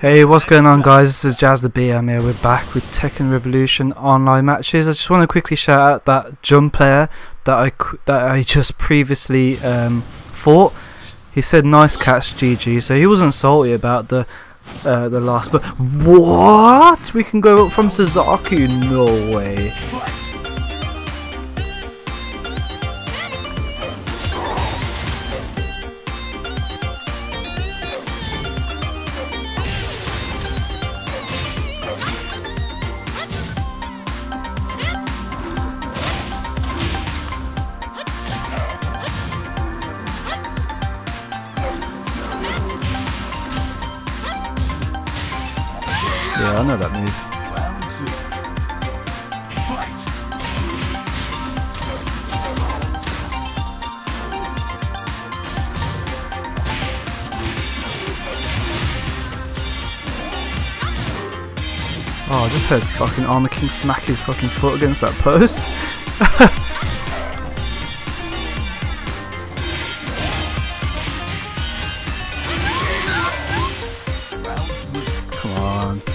Hey, what's going on guys, this is Jazz the BM here. We're back with Tekken Revolution online matches. I just want to quickly shout out that Jun player that I just previously fought. He said nice catch GG, so he wasn't salty about the last, but what? We can go up from Suzaku, no way. Yeah, I know that move. Round two. Fight. Oh, I just heard fucking Armor King smack his fucking foot against that post.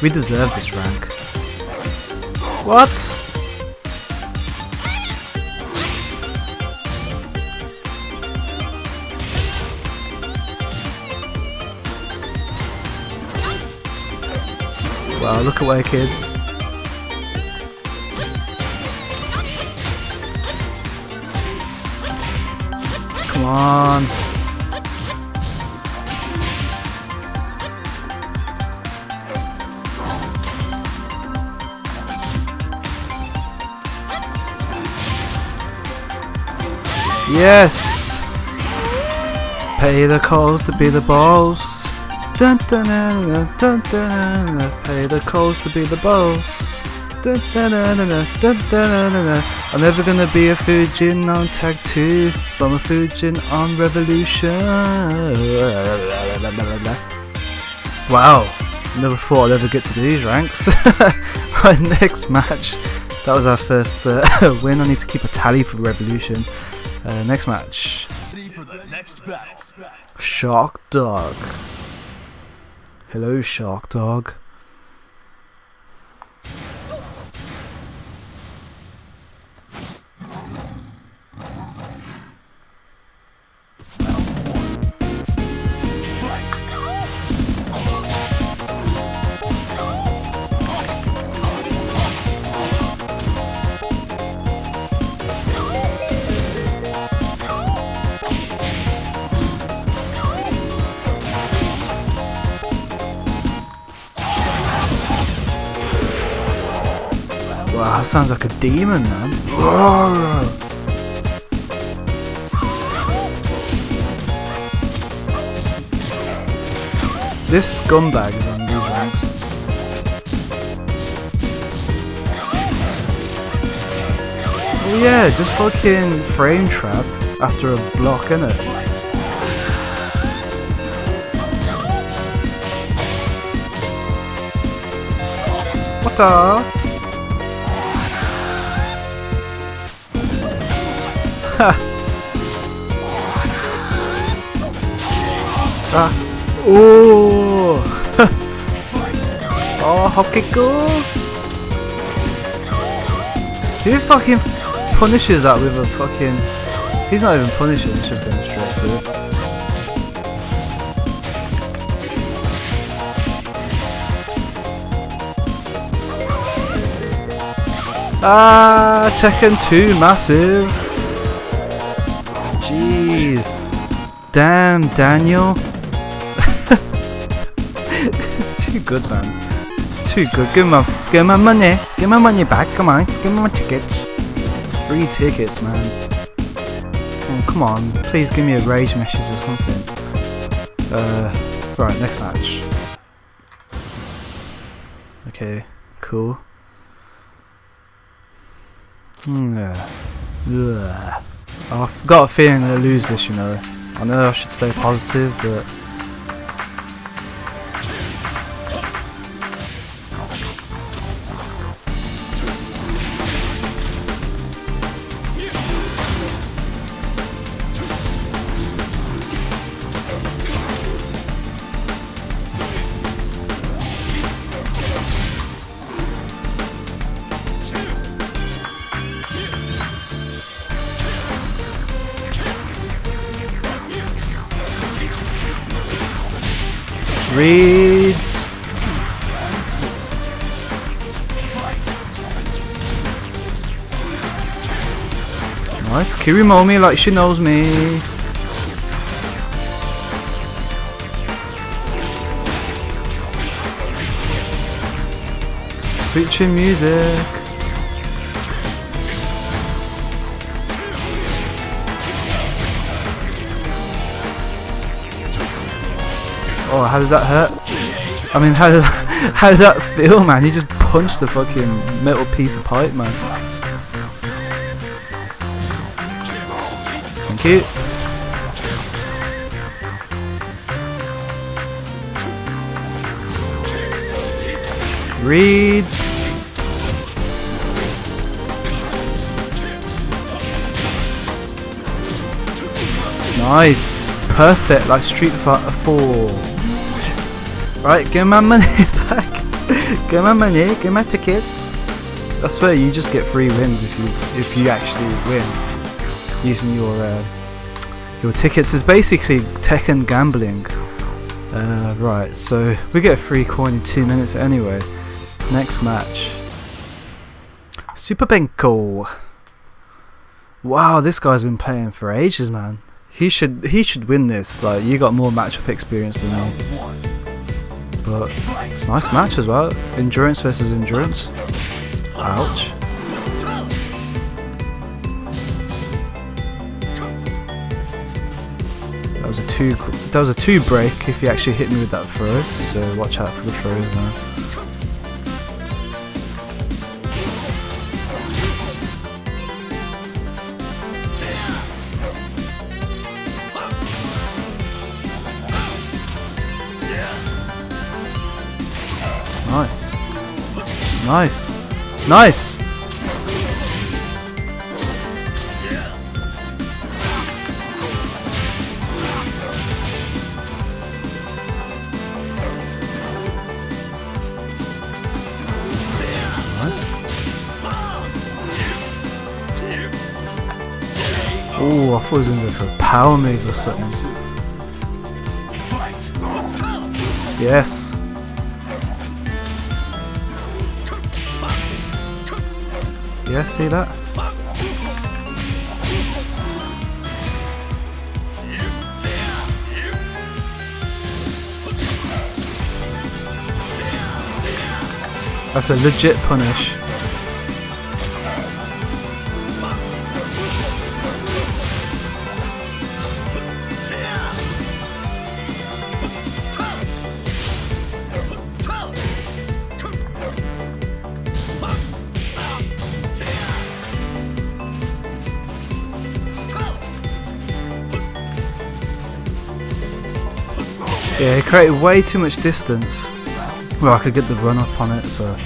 We deserve this rank. What? Wow, look away, kids. Come on. Yes! Pay the coals to be the boss. Dun dun dun dun dun dun. Pay the coals to be the boss. Dun dun dun dun dun dun dun. I'm never gonna be a Fujin on Tag Two, but I'm a Fujin on Revolution. Wow! Never thought I'd ever get to these ranks. Right, next match. That was our first win. I need to keep a tally for Revolution. Next match. Ready for the next battle. Shark Dog. Hello, Shark Dog. Wow, sounds like a demon, man. This scumbag is on these ranks. Oh yeah, just fucking frame trap after a block, innit? What the? Oh! Oh, Hocky Go! Who fucking punishes that with a fucking... He's not even punishing, it's just going straight through. Ah! Tekken 2 massive! Jeez. Damn, Daniel. It's too good, man. It's too good. Give my money. Give my money back. Come on. Give me my tickets. Free tickets, man. Oh, come on. Please give me a rage message or something. Right, next match. Okay, cool. Ugh. I've got a feeling I'll lose this, you know. I know I should stay positive, but... raids. Nice. Kirimomi like she knows me. Switching music. Oh, how did that hurt? I mean, how did that feel, man? He just punched the fucking metal piece of pipe, man. Thank you. Reads. Nice. Perfect, like Street Fighter 4. Right, get my money back. Get my money, get my tickets. I swear you just get free wins if you actually win using your tickets. It's basically Tekken gambling. Right, so we get a free coin in 2 minutes anyway. Next match. Super Benko. Wow, this guy's been playing for ages, man. He should win this. Like, you got more matchup experience than I. But nice match as well. Endurance versus endurance. Ouch. That was a two break if he actually hit me with that throw. So watch out for the throws now. Nice. Nice. Nice! Nice. Oh, I thought I was going to go for a power move or something. Yes! Yeah, see that? That's a legit punish. Yeah, it created way too much distance. Well, I could get the run up on it, so.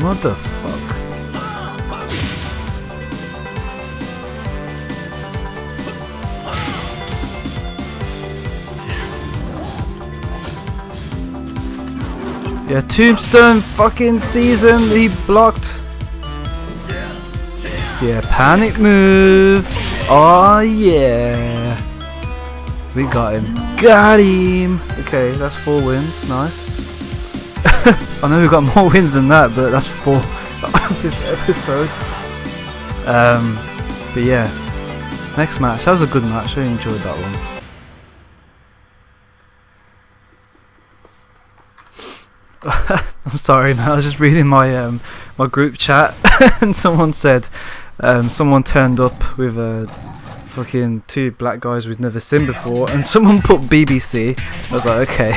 What the fuck? Yeah, Tombstone fucking season, he blocked. Yeah, panic move. Oh yeah. We got him. Got him. Okay, that's 4 wins. Nice. I know we've got more wins than that, but that's 4 this episode. But yeah, next match. That was a good match. I enjoyed that one. I'm sorry, man. I was just reading my my group chat, and someone said someone turned up with a. Fucking 2 black guys we've never seen before, and someone put BBC. I was like, okay.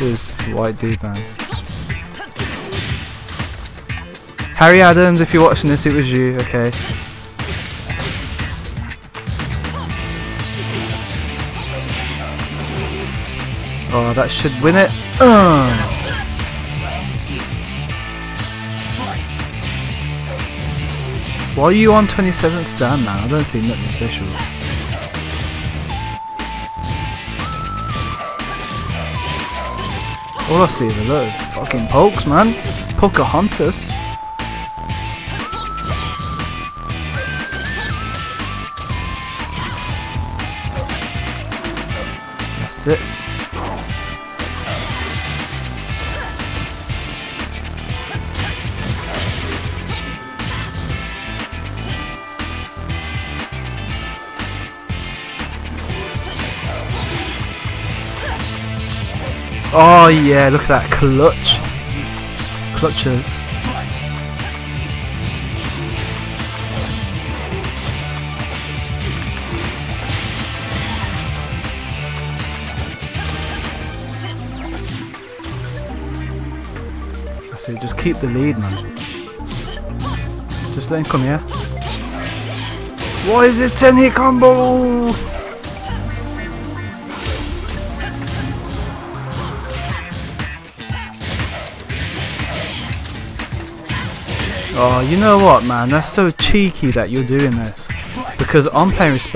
This white dude, man. Harry Adams, if you're watching this, it was you. Okay. Oh, that should win it. Why are you on 27th Dan, man? I don't see nothing special. All I see is a lot of fucking pokes, man. Pocahontas. That's it. Oh yeah, look at that clutch. Clutches. I say just keep the lead, man. Just let him come here. What is this 10-hit combo? Oh, you know what, man? That's so cheeky that you're doing this, because I'm playing with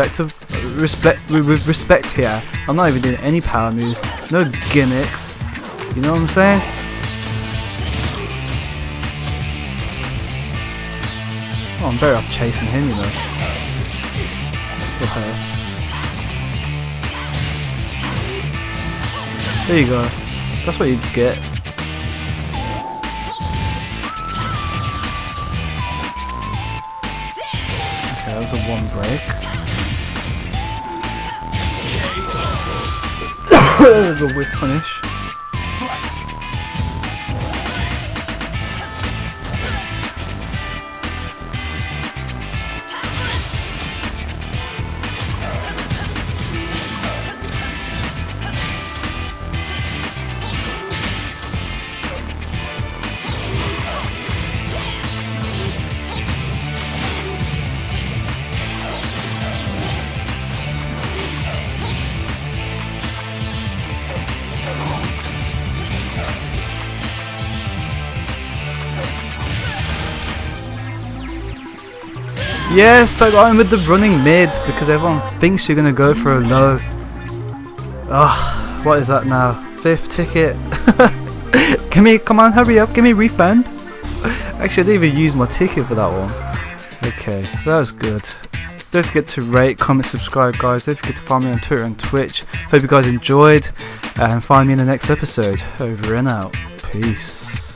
respect here. I'm not even doing any power moves, no gimmicks. You know what I'm saying? Oh, I'm better off chasing him, you know. Or her. There you go. That's what you get. That was a one break. The whip punish. Yes, I got him with the running mid because everyone thinks you're gonna go for a low. Ah, what is that now? 5th ticket. Give me, come on, hurry up, give me a refund. Actually, I didn't even use my ticket for that one. Okay, that was good. Don't forget to rate, comment, subscribe, guys. Don't forget to follow me on Twitter and Twitch. Hope you guys enjoyed, and find me in the next episode. Over and out. Peace.